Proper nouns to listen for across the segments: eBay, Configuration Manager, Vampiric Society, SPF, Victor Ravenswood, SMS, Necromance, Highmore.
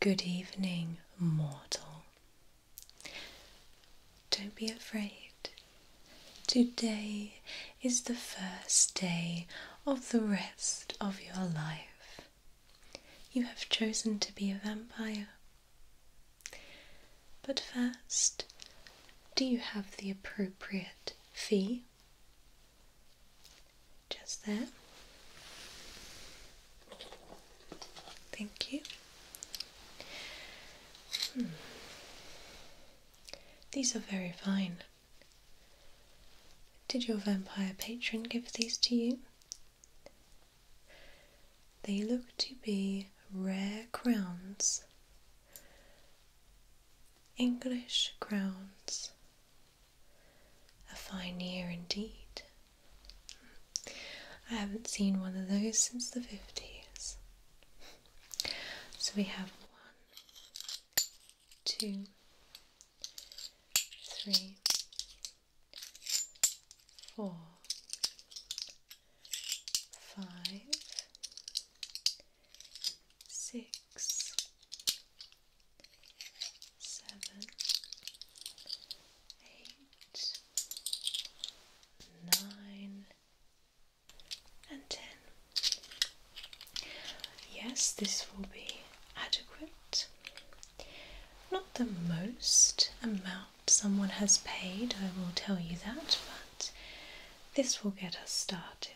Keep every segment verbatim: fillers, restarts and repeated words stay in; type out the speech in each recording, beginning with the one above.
Good evening, mortal. Don't be afraid. Today is the first day of the rest of your life. You have chosen to be a vampire. But first, do you have the appropriate fee? Just there. Thank you. Hmm. These are very fine. Did your vampire patron give these to you? They look to be rare crowns. English crowns. A fine year indeed. I haven't seen one of those since the fifties. So we have Two, three, four, five, six, seven, eight, nine, and ten. Yes, this will be adequate. Not the most amount someone has paid, I will tell you that, but this will get us started.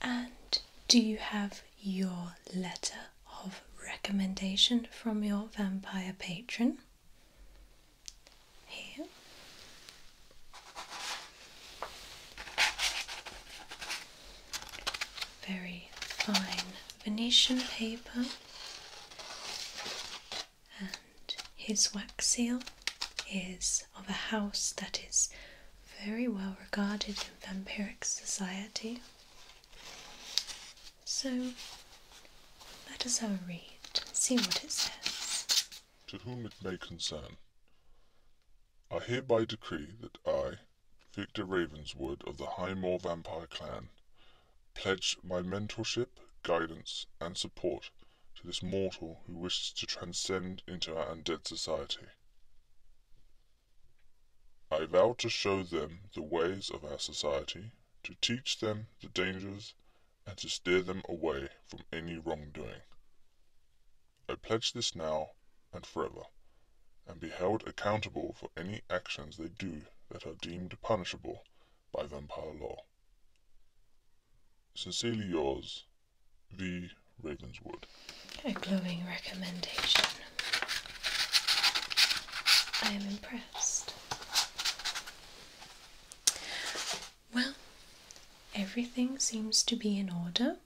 And do you have your letter of recommendation from your vampire patron? Here. Very fine Venetian paper and his wax seal is of a house that is very well regarded in vampiric society. So let us have a read and see what it says. To whom it may concern, I hereby decree that I, Victor Ravenswood of the Highmore Vampire Clan, pledge my mentorship, guidance, and support to this mortal who wishes to transcend into our undead society. I vow to show them the ways of our society, to teach them the dangers, and to steer them away from any wrongdoing. I pledge this now and forever, and be held accountable for any actions they do that are deemed punishable by vampire law. Sincerely yours, V. Ravenswood. A glowing recommendation. I am impressed. Well, everything seems to be in order.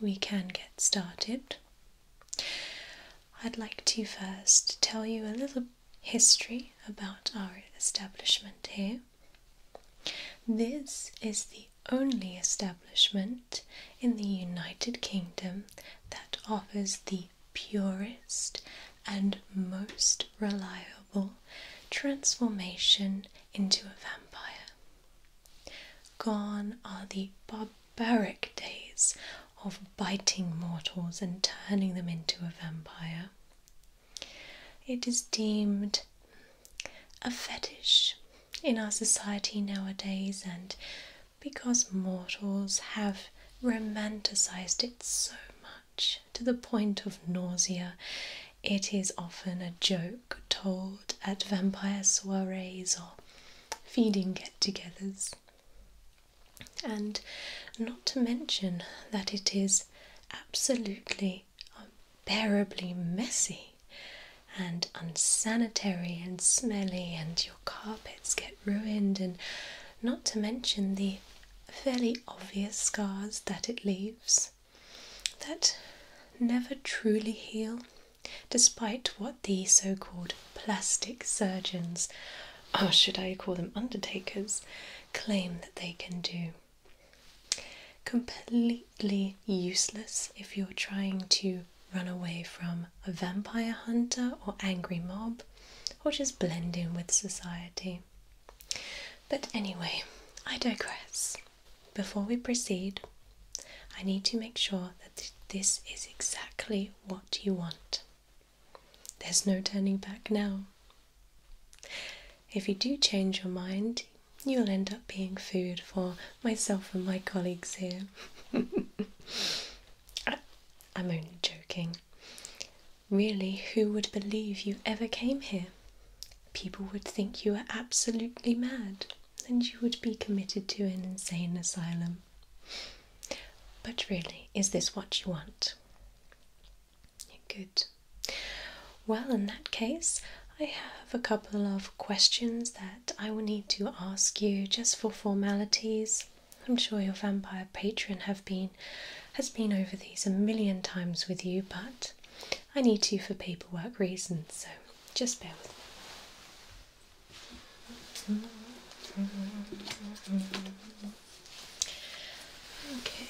We can get started. I'd like to first tell you a little history about our establishment here. This is the only establishment in the United Kingdom that offers the purest and most reliable transformation into a vampire. Gone are the barbaric days of biting mortals and turning them into a vampire. It is deemed a fetish in our society nowadays, and because mortals have romanticized it so much to the point of nausea, it is often a joke told at vampire soirees or feeding get-togethers. And not to mention that it is absolutely unbearably messy and unsanitary and smelly, and your carpets get ruined, and not to mention the fairly obvious scars that it leaves that never truly heal, despite what the so-called plastic surgeons, or should I call them undertakers, claim that they can do. Completely useless if you're trying to run away from a vampire hunter or angry mob, or just blend in with society. But anyway, I digress. Before we proceed, I need to make sure that this is exactly what you want. There's no turning back now. If you do change your mind, you'll end up being food for myself and my colleagues here. I'm only joking. Really, who would believe you ever came here? People would think you were absolutely mad, and you would be committed to an insane asylum. But really, is this what you want? Good. Well, in that case, I have a couple of questions that I will need to ask you just for formalities. I'm sure your vampire patron have been, has been over these a million times with you, but I need to for paperwork reasons, so just bear with me. Okay.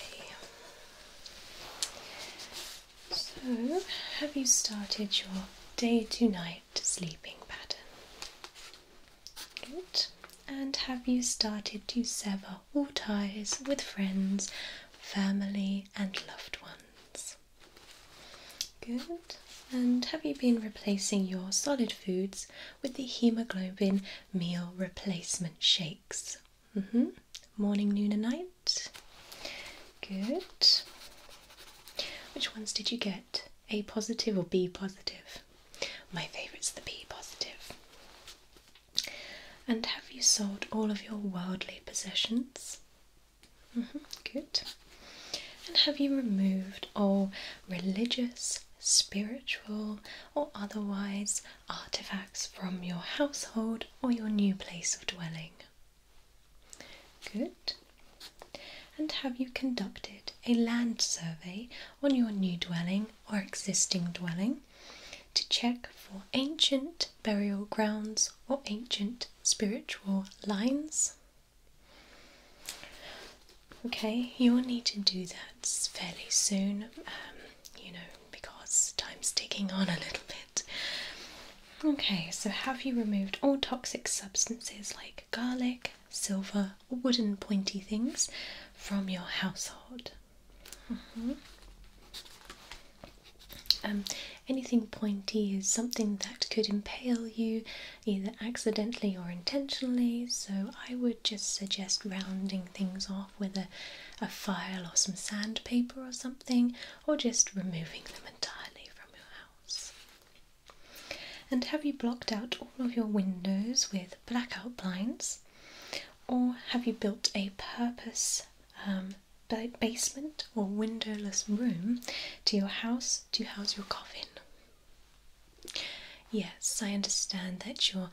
So, have you started your day to night sleeping pattern? Good. And have you started to sever all ties with friends, family and loved ones? Good. And have you been replacing your solid foods with the hemoglobin meal replacement shakes? Mm-hmm. Morning, noon and night? Good. Which ones did you get? A positive or B positive? My favourite's the B positive. And have you sold all of your worldly possessions? Mm-hmm. Good. And have you removed all religious, spiritual or otherwise artifacts from your household or your new place of dwelling? Good. And have you conducted a land survey on your new dwelling or existing dwelling to check for ancient burial grounds or ancient spiritual lines? Okay, you will need to do that fairly soon. Um, you know, time's ticking on a little bit. Okay, so have you removed all toxic substances like garlic, silver, or wooden pointy things from your household? Mm-hmm. Um, anything pointy is something that could impale you, either accidentally or intentionally, so I would just suggest rounding things off with a, a file or some sandpaper or something, or just removing them entirely from your house. And have you blocked out all of your windows with blackout blinds, or have you built a purpose um, basement or windowless room to your house to house your coffin? Yes, I understand that you're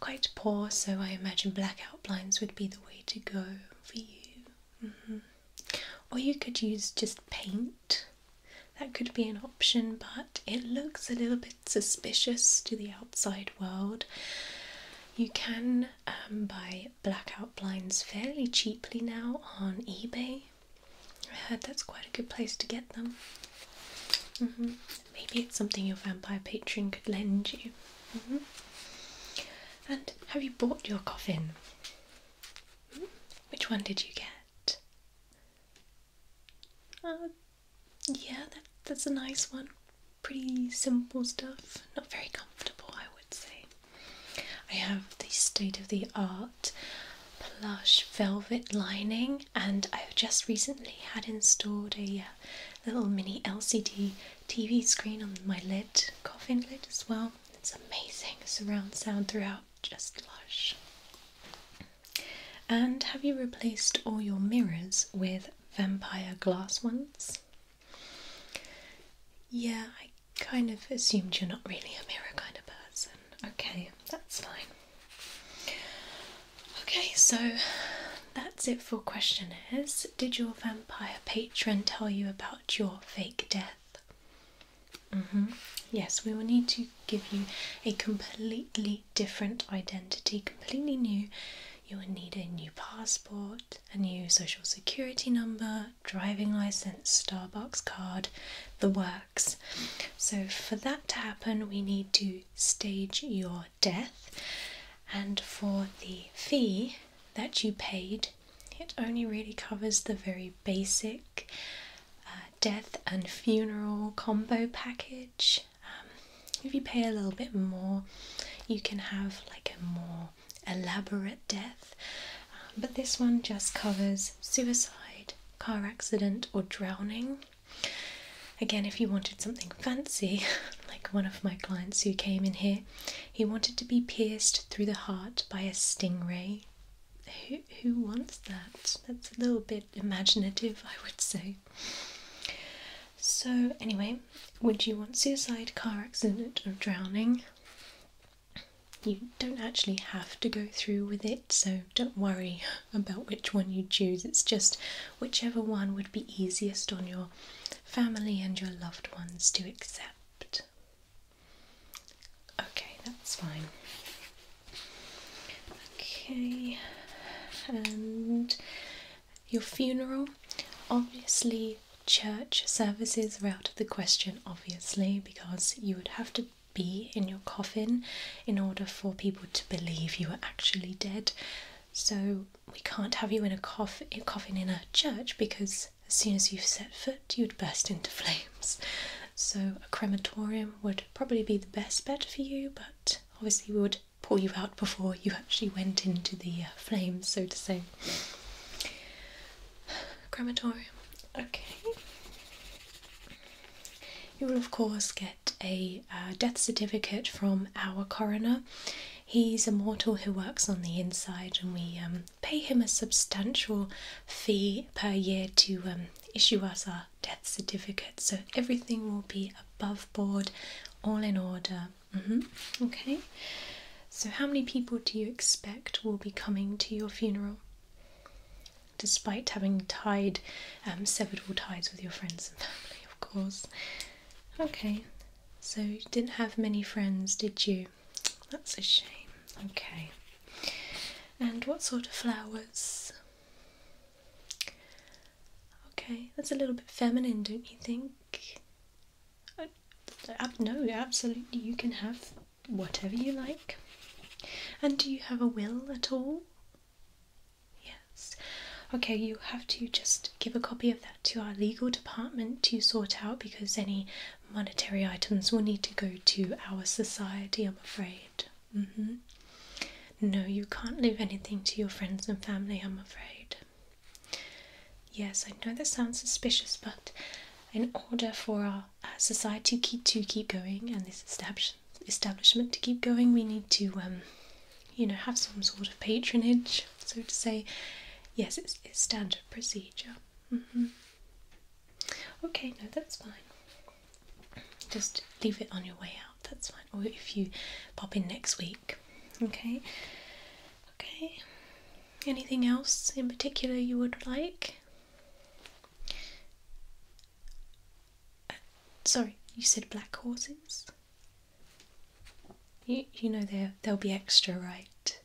quite poor, so I imagine blackout blinds would be the way to go for you. Mm-hmm. Or you could use just paint. That could be an option, but it looks a little bit suspicious to the outside world. You can um, buy blackout blinds fairly cheaply now on eBay. I heard that's quite a good place to get them. Mm-hmm. Maybe it's something your vampire patron could lend you. Mm-hmm. And have you bought your coffin? Mm-hmm. Which one did you get? Uh, yeah, that, that's a nice one. Pretty simple stuff. Not very comfortable, I would say. I have the state-of-the-art plush velvet lining, and I've just recently had installed a uh, little mini L C D T V screen on my lid, coffin lid as well. It's amazing, surround sound throughout, just lush. And have you replaced all your mirrors with vampire glass ones? Yeah, I kind of assumed you're not really a mirror kind of person. Okay, that's fine. Okay, so that's it for questionnaires. Did your vampire patron tell you about your fake death? Mm-hmm. Yes, we will need to give you a completely different identity, completely new. You will need a new passport, a new social security number, driving license, Starbucks card, the works. So for that to happen, we need to stage your death. And for the fee that you paid, it only really covers the very basic death and funeral combo package. Um, if you pay a little bit more, you can have like a more elaborate death, um, but this one just covers suicide, car accident or drowning. Again, if you wanted something fancy, like one of my clients who came in here, he wanted to be pierced through the heart by a stingray. Who, who wants that? That's a little bit imaginative, I would say. So anyway, would you want suicide, car accident or drowning? You don't actually have to go through with it, so don't worry about which one you choose. It's just whichever one would be easiest on your family and your loved ones to accept. Okay, that's fine. Okay, and your funeral, obviously church services were out of the question, obviously, because you would have to be in your coffin in order for people to believe you were actually dead. So we can't have you in a coff coffin in a church, because as soon as you've set foot you'd burst into flames. So a crematorium would probably be the best bet for you, but obviously we would pour you out before you actually went into the uh, flames, so to say. Crematorium, okay. You will of course get a uh, death certificate from our coroner. He's a mortal who works on the inside, and we um, pay him a substantial fee per year to um, issue us our death certificate, so everything will be above board, all in order. Mm-hmm. Okay, so how many people do you expect will be coming to your funeral? Despite having tied, um, severed all ties with your friends and family, of course. Okay, so you didn't have many friends, did you? That's a shame. Okay. And what sort of flowers? Okay, that's a little bit feminine, don't you think? Uh, no, absolutely, you can have whatever you like. And do you have a will at all? Yes. Okay, you have to just give a copy of that to our legal department to sort out, because any monetary items will need to go to our society, I'm afraid. Mm-hmm. No, you can't leave anything to your friends and family, I'm afraid. Yes, I know that sounds suspicious, but in order for our society to keep, to keep going, and this establish, establishment to keep going, we need to, um, you know, have some sort of patronage, so to say. Yes, it's, it's standard procedure. Mm-hmm. Okay, no, that's fine. Just leave it on your way out, that's fine. Or if you pop in next week. Okay. Okay. Anything else in particular you would like? Uh, sorry, you said black horses? You, you know they'll be extra, right?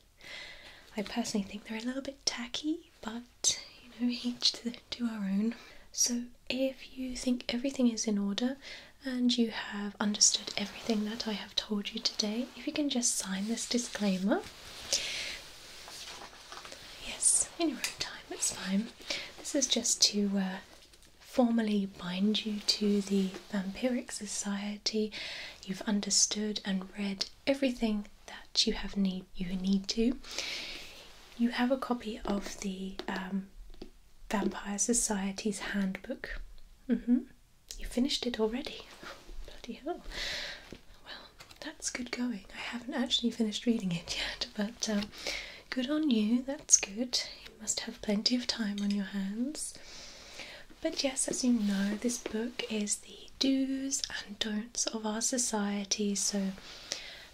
I personally think they're a little bit tacky, but, you know, each to do our own. So if you think everything is in order and you have understood everything that I have told you today, if you can just sign this disclaimer. Yes, in your own time, it's fine. This is just to uh, formally bind you to the Vampiric Society. You've understood and read everything that you have need you need to. You have a copy of the um, Vampire Society's handbook. Mm-hmm. You finished it already. Bloody hell. Well, that's good going. I haven't actually finished reading it yet, but um, good on you, that's good. You must have plenty of time on your hands. But yes, as you know, this book is the do's and don'ts of our society, so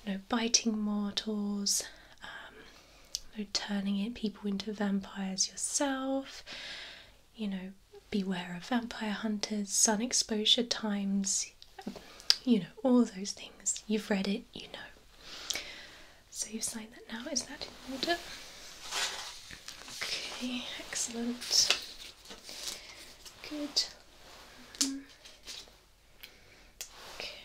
no biting mortals, turning it people into vampires yourself, you know, beware of vampire hunters, sun exposure times, you know, all those things. You've read it, you know. So you sign that now, is that in order? Okay, excellent. Good. Mm-hmm. Okay.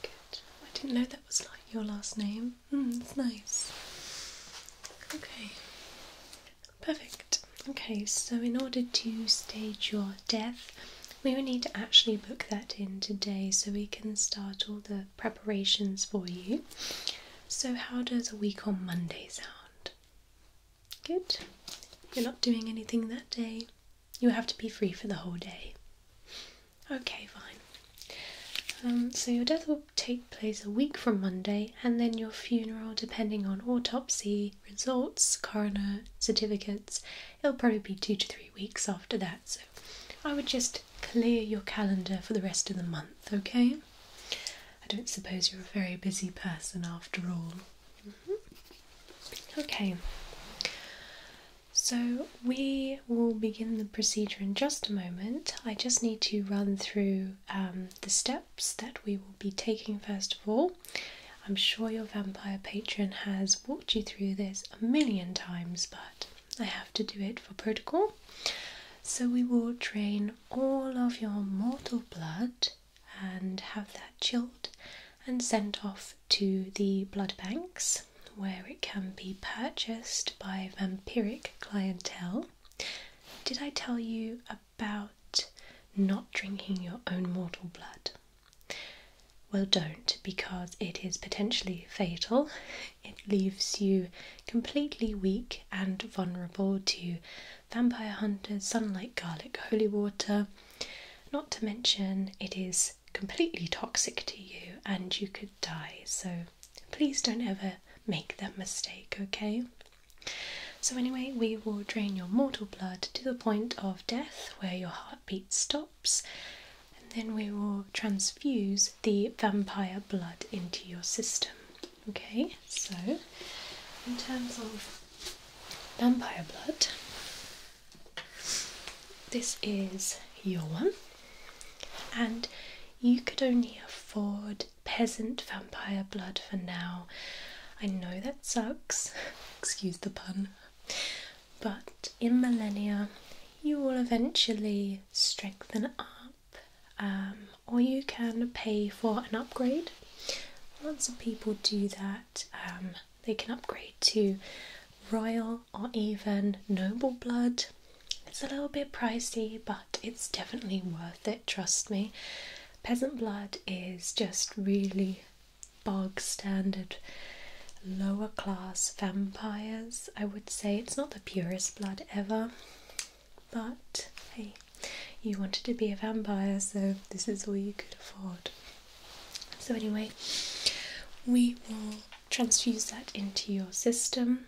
Good. I didn't know that was like your last name. Mm, that's nice. Okay. Perfect. Okay, so in order to stage your death, we will need to actually book that in today so we can start all the preparations for you. So how does a week on Monday sound? Good. You're not doing anything that day. You have to be free for the whole day. Okay, fine. Um, so your death will take place a week from Monday, and then your funeral, depending on autopsy results, coroner certificates, it'll probably be two to three weeks after that. So I would just clear your calendar for the rest of the month, okay? I don't suppose you're a very busy person after all. Mm-hmm. Okay. So we will begin the procedure in just a moment. I just need to run through um, the steps that we will be taking first of all. I'm sure your vampire patron has walked you through this a million times, but I have to do it for protocol. So we will drain all of your mortal blood and have that chilled and sent off to the blood banks, where it can be purchased by vampiric clientele. Did I tell you about not drinking your own mortal blood? Well, don't, because it is potentially fatal. It leaves you completely weak and vulnerable to vampire hunters, sunlight, garlic, holy water. Not to mention, it is completely toxic to you and you could die. So please don't ever make that mistake, okay? So anyway, we will drain your mortal blood to the point of death where your heartbeat stops, and then we will transfuse the vampire blood into your system, okay? So in terms of vampire blood, this is your one, and you could only afford peasant vampire blood for now. I know that sucks, excuse the pun, but in millennia you will eventually strengthen up, um, or you can pay for an upgrade. Lots of people do that. Um, they can upgrade to royal or even noble blood. It's a little bit pricey, but it's definitely worth it, trust me. Peasant blood is just really bog standard, lower class vampires, I would say. It's not the purest blood ever, but hey, you wanted to be a vampire, so this is all you could afford. So anyway, we will transfuse that into your system,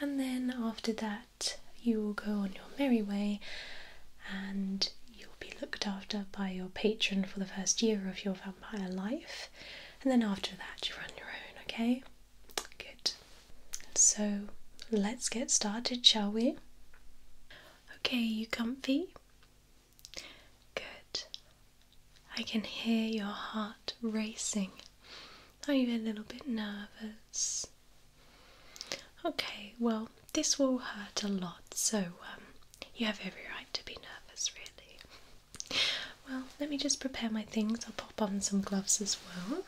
and then after that you will go on your merry way and you'll be looked after by your patron for the first year of your vampire life, and then after that you run your own, okay? So let's get started, shall we? Okay, you comfy? Good. I can hear your heart racing. Are you a little bit nervous? Okay, well, this will hurt a lot, so um, you have every right to be nervous, really. Well, let me just prepare my things. I'll pop on some gloves as well.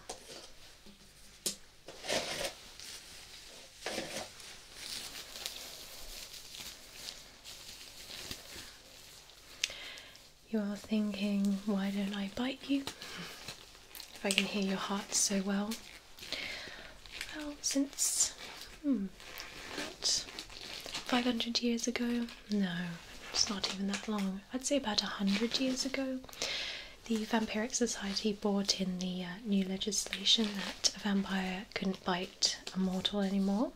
You're thinking, why don't I bite you, if I can hear your heart so well? Well, since hmm, about five hundred years ago, no, it's not even that long, I'd say about one hundred years ago, the Vampiric Society brought in the uh, new legislation that a vampire couldn't bite a mortal anymore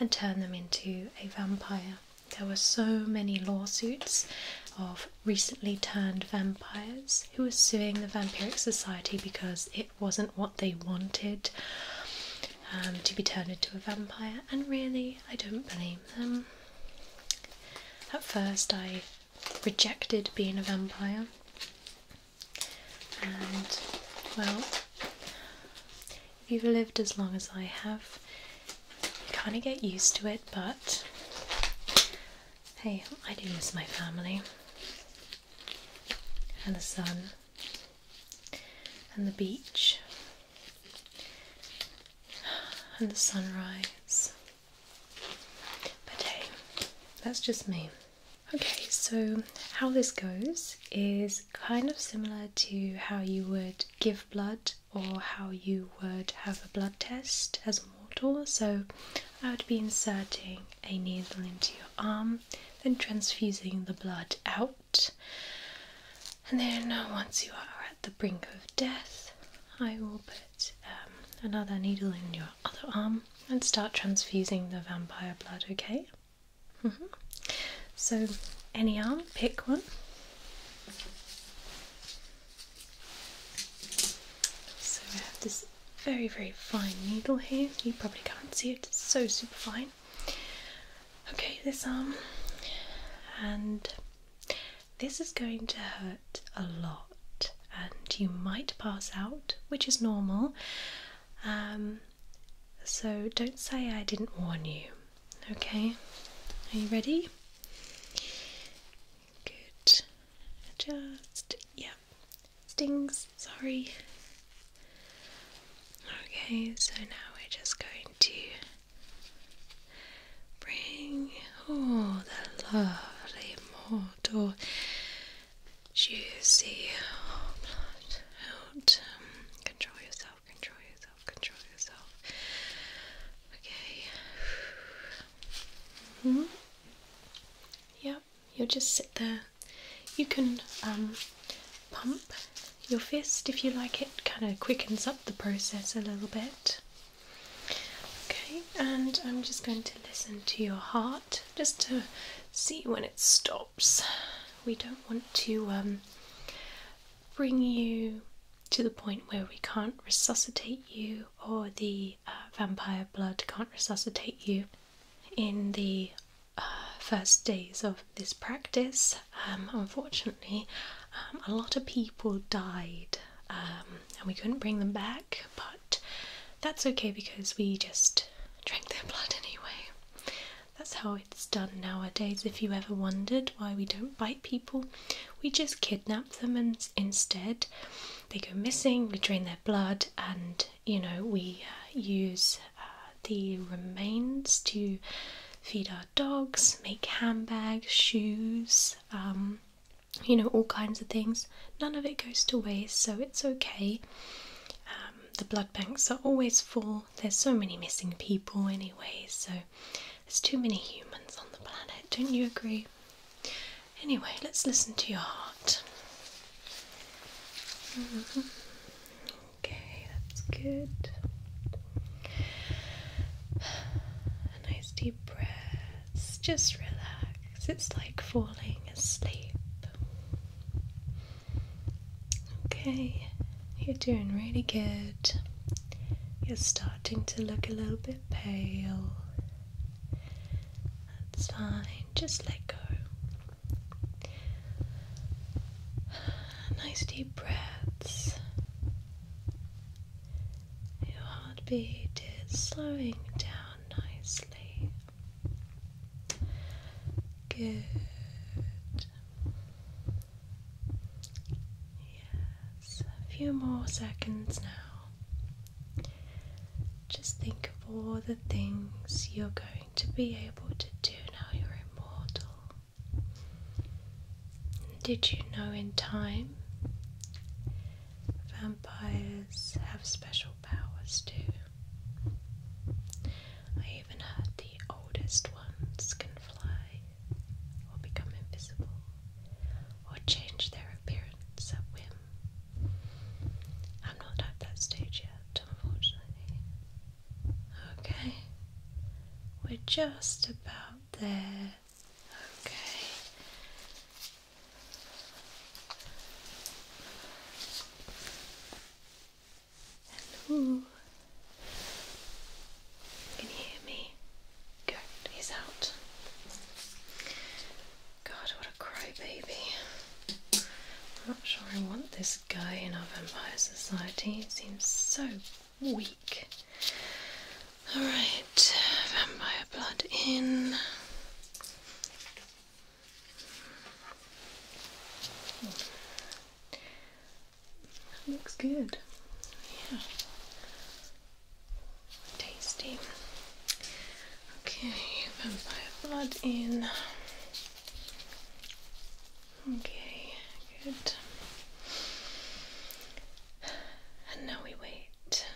and turn them into a vampire. There were so many lawsuits of recently turned vampires who were suing the Vampiric Society because it wasn't what they wanted, um, to be turned into a vampire, and really, I don't blame them. At first I rejected being a vampire, and well, if you've lived as long as I have, you kind of get used to it, but hey, I do miss my family, and the sun, and the beach, and the sunrise, but hey, that's just me. Okay, so how this goes is kind of similar to how you would give blood or how you would have a blood test as a mortal. So I would be inserting a needle into your arm, then transfusing the blood out, and then once you are at the brink of death, I will put um, another needle in your other arm and start transfusing the vampire blood, okay? Mm-hmm. So, any arm, pick one. So I have this very, very fine needle here. You probably can't see it, it's so super fine. Okay, this arm. And this is going to hurt a lot, and you might pass out, which is normal. Um, so don't say I didn't warn you, okay? Are you ready? Good. Just, yeah. Stings, sorry. Okay, so now we're just going to bring all the lovely mortal juicy blood out. Mm-hmm. Yep, you'll just sit there. You can um, pump your fist if you like, it kind of quickens up the process a little bit. Okay, and I'm just going to listen to your heart just to see when it stops. We don't want to um, bring you to the point where we can't resuscitate you, or the uh, vampire blood can't resuscitate you in the uh, first days of this practice. Um, unfortunately, um, a lot of people died um, and we couldn't bring them back, but that's okay because we just drank their blood anyway. That's how it's done nowadays. If you ever wondered why we don't bite people, we just kidnap them, and instead they go missing, we drain their blood, and you know, we uh, use the remains to feed our dogs, make handbags, shoes, um, you know, all kinds of things. None of it goes to waste, so it's okay. Um, the blood banks are always full. There's so many missing people anyway, so there's too many humans on the planet, don't you agree? Anyway, let's listen to your heart. Mm-hmm. Okay, that's good. Deep breaths, just relax. It's like falling asleep. Okay, you're doing really good. You're starting to look a little bit pale. That's fine, just let go. Nice deep breaths. Your heartbeat is slowing down nicely. Good. Yes, a few more seconds now. Just think of all the things you're going to be able to do now you're immortal. Did you know in time, vampires have special powers too? I even heard the oldest ones can change their appearance at whim. I'm not at that stage yet, unfortunately. Okay, we're just about there. Okay. Hello. Can you hear me? Good, he's out. God, what a crybaby. I'm not sure I want this guy in our vampire society. He seems so weak. Alright, vampire blood in. That looks good. Yeah. Tasty. Okay, vampire blood in. Okay, good. And now we wait.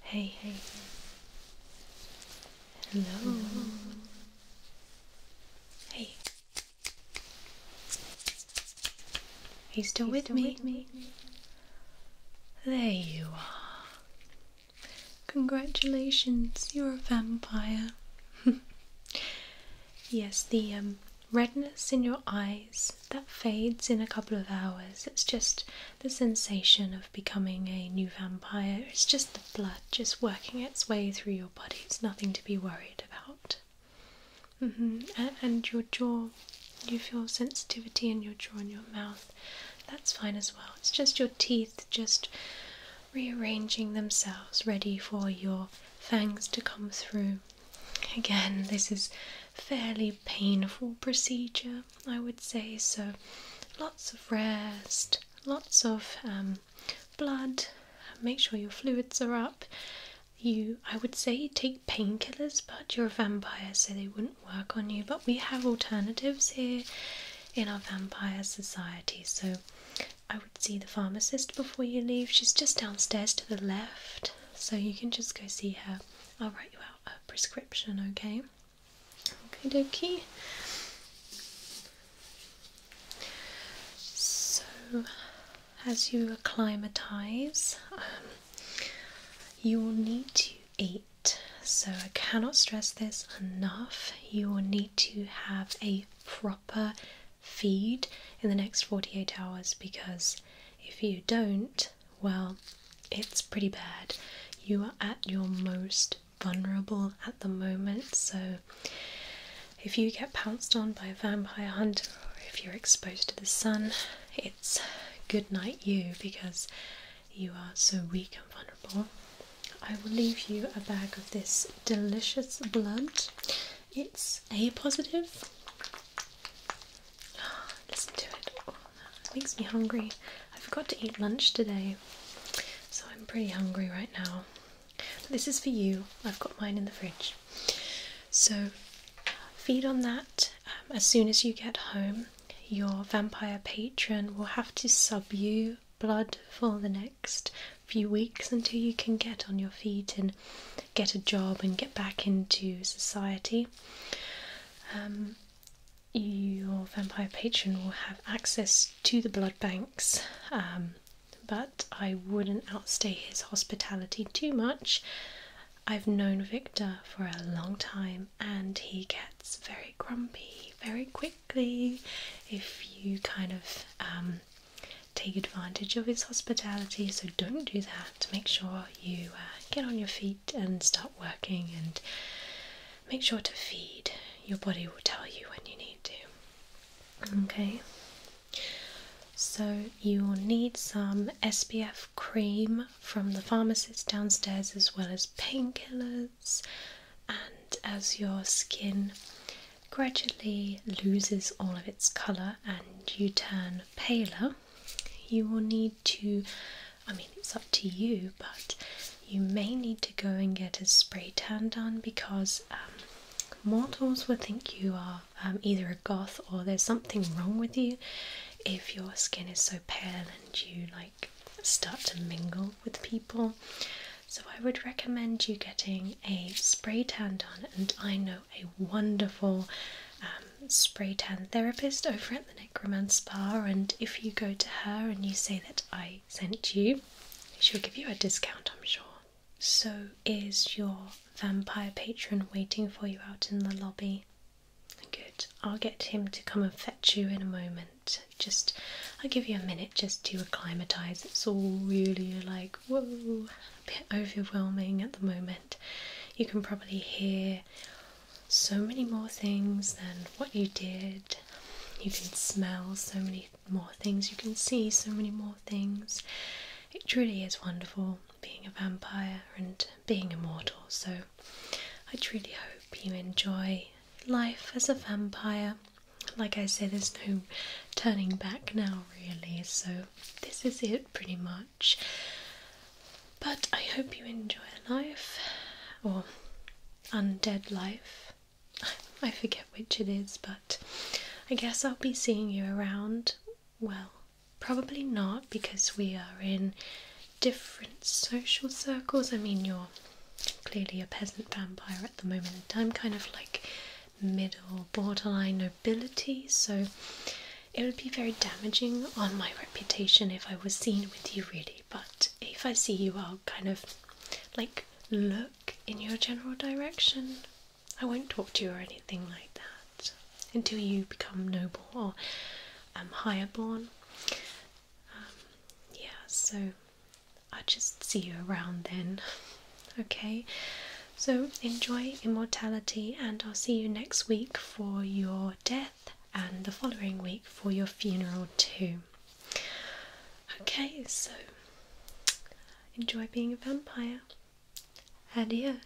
Hey, hey. Hello. Hello. He's still, He's still with, me. with me. There you are. Congratulations, you're a vampire. Yes, the um, redness in your eyes, that fades in a couple of hours. It's just the sensation of becoming a new vampire. It's just the blood just working its way through your body. It's nothing to be worried about. Mm-hmm. and, and your jaw. You feel sensitivity in your jaw and your mouth. That's fine as well. It's just your teeth just rearranging themselves, ready for your fangs to come through. Again, this is fairly painful procedure, I would say. So lots of rest, lots of um, blood. Make sure your fluids are up. You, I would say, take painkillers, but you're a vampire, so they wouldn't work on you. But we have alternatives here in our vampire society. So I would see the pharmacist before you leave. She's just downstairs to the left, so you can just go see her. I'll write you out a prescription, okay? Okie dokie. So, as you acclimatise, um, you will need to eat, so I cannot stress this enough. You will need to have a proper feed in the next forty-eight hours, because if you don't, well, it's pretty bad. You are at your most vulnerable at the moment, so if you get pounced on by a vampire hunter, or if you're exposed to the sun, it's good night you, because you are so weak and vulnerable. I will leave you a bag of this delicious blood. It's A positive. Oh, listen to it. Oh, that makes me hungry. I forgot to eat lunch today, so I'm pretty hungry right now. But this is for you. I've got mine in the fridge. So feed on that. Um, as soon as you get home, your vampire patron will have to sub you blood for the next few weeks until you can get on your feet and get a job and get back into society. Um, your vampire patron will have access to the blood banks, um, but I wouldn't outstay his hospitality too much. I've known Victor for a long time, and he gets very grumpy very quickly if you kind of um, take advantage of his hospitality, so don't do that. Make sure you uh, get on your feet and start working, and make sure to feed. Your body will tell you when you need to. Okay, so you will need some S P F cream from the pharmacist downstairs, as well as painkillers, and as your skin gradually loses all of its colour and you turn paler, you will need to, I mean, it's up to you, but you may need to go and get a spray tan done, because um, mortals will think you are um, either a goth or there's something wrong with you if your skin is so pale and you like start to mingle with people. So I would recommend you getting a spray tan done, and I know a wonderful Um, spray tan therapist over at the Necromance Spa, and if you go to her and you say that I sent you, she'll give you a discount, I'm sure. So is your vampire patron waiting for you out in the lobby? Good. I'll get him to come and fetch you in a moment. Just, I'll give you a minute just to acclimatise. It's all really like, whoa, a bit overwhelming at the moment. You can probably hear so many more things than what you did. You can smell so many more things. You can see so many more things. It truly is wonderful being a vampire and being immortal. So I truly hope you enjoy life as a vampire. like I said, there's no turning back now really, so this is it pretty much. But I hope you enjoy life, or undead life, I forget which it is, but I guess I'll be seeing you around. Well, probably not, because we are in different social circles. I mean, you're clearly a peasant vampire at the moment, and I'm kind of like middle, borderline nobility, so it would be very damaging on my reputation if I was seen with you really. But if I see you, I'll kind of like look in your general direction. I won't talk to you or anything like that until you become noble or um, higher born. Um, yeah, so I'll just see you around then. Okay, so enjoy immortality, and I'll see you next week for your death and the following week for your funeral too. Okay, so enjoy being a vampire. Adieu.